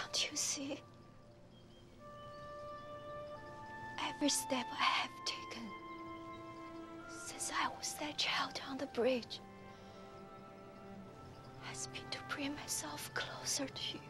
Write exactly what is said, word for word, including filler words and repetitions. Can't you see? Every step I have taken since I was that child on the bridge has been to bring myself closer to you.